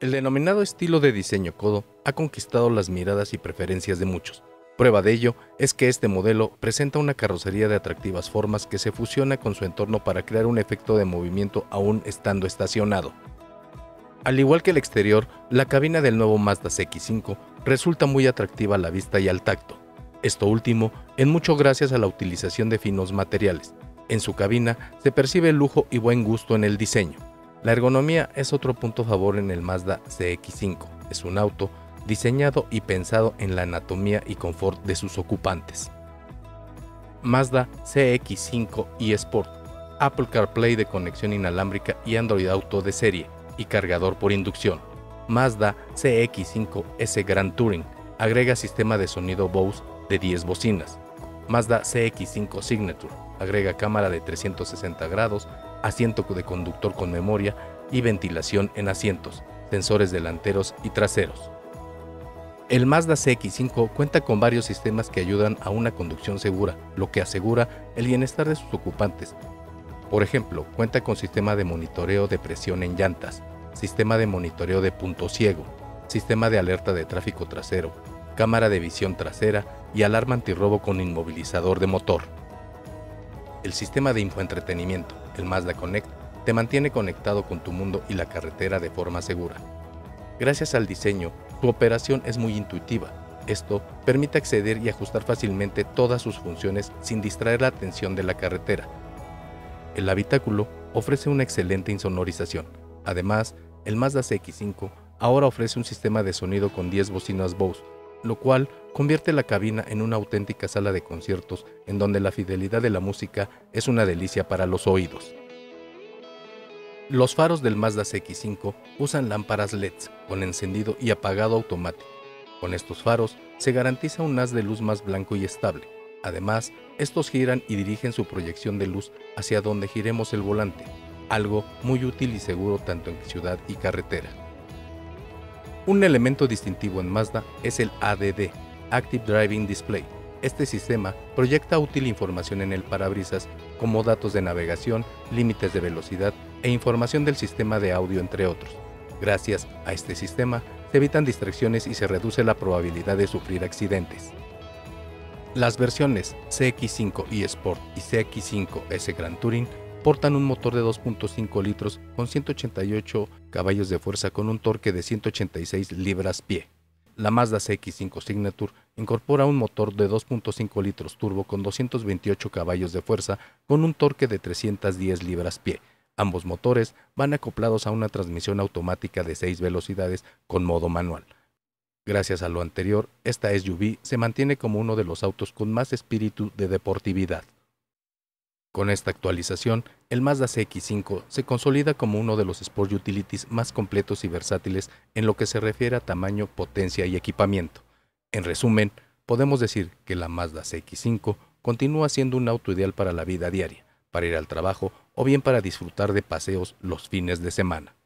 El denominado estilo de diseño Kodo ha conquistado las miradas y preferencias de muchos. Prueba de ello es que este modelo presenta una carrocería de atractivas formas que se fusiona con su entorno para crear un efecto de movimiento aún estando estacionado. Al igual que el exterior, la cabina del nuevo Mazda CX-5 resulta muy atractiva a la vista y al tacto. Esto último en mucho gracias a la utilización de finos materiales. En su cabina se percibe lujo y buen gusto en el diseño. La ergonomía es otro punto a favor en el Mazda CX-5. Es un auto diseñado y pensado en la anatomía y confort de sus ocupantes. Mazda CX-5 iSport, Apple CarPlay de conexión inalámbrica y Android Auto de serie y cargador por inducción. Mazda CX-5S Grand Touring, agrega sistema de sonido Bose de 10 bocinas. Mazda CX-5 Signature, agrega cámara de 360 grados, asiento de conductor con memoria y ventilación en asientos, sensores delanteros y traseros. El Mazda CX-5 cuenta con varios sistemas que ayudan a una conducción segura, lo que asegura el bienestar de sus ocupantes. Por ejemplo, cuenta con sistema de monitoreo de presión en llantas, sistema de monitoreo de punto ciego, sistema de alerta de tráfico trasero, cámara de visión trasera y alarma antirrobo con inmovilizador de motor. El sistema de infoentretenimiento, el Mazda Connect, te mantiene conectado con tu mundo y la carretera de forma segura. Gracias al diseño, su operación es muy intuitiva. Esto permite acceder y ajustar fácilmente todas sus funciones sin distraer la atención de la carretera. El habitáculo ofrece una excelente insonorización. Además, el Mazda CX-5 ahora ofrece un sistema de sonido con 10 bocinas Bose, lo cual convierte la cabina en una auténtica sala de conciertos en donde la fidelidad de la música es una delicia para los oídos. Los faros del Mazda CX-5 usan lámparas LED con encendido y apagado automático. Con estos faros se garantiza un haz de luz más blanco y estable. Además, estos giran y dirigen su proyección de luz hacia donde giremos el volante, algo muy útil y seguro tanto en ciudad y carretera. Un elemento distintivo en Mazda es el ADD, Active Driving Display. Este sistema proyecta útil información en el parabrisas como datos de navegación, límites de velocidad e información del sistema de audio, entre otros. Gracias a este sistema se evitan distracciones y se reduce la probabilidad de sufrir accidentes. Las versiones CX-5 iSport y CX-5S Grand Touring portan un motor de 2.5 litros con 188 caballos de fuerza con un torque de 186 libras-pie. La Mazda CX-5 Signature incorpora un motor de 2.5 litros turbo con 228 caballos de fuerza con un torque de 310 libras-pie. Ambos motores van acoplados a una transmisión automática de 6 velocidades con modo manual. Gracias a lo anterior, esta SUV se mantiene como uno de los autos con más espíritu de deportividad. Con esta actualización, el Mazda CX-5 se consolida como uno de los Sport Utilities más completos y versátiles en lo que se refiere a tamaño, potencia y equipamiento. En resumen, podemos decir que la Mazda CX-5 continúa siendo un auto ideal para la vida diaria, para ir al trabajo o bien para disfrutar de paseos los fines de semana.